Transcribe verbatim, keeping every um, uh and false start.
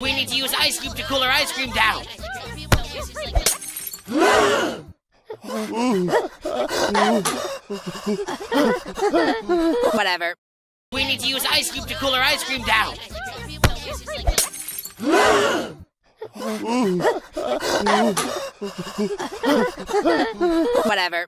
We need to use ice cube to cool our ice cream down. Whatever. We need to use ice cube to cool our ice cream down. Whatever.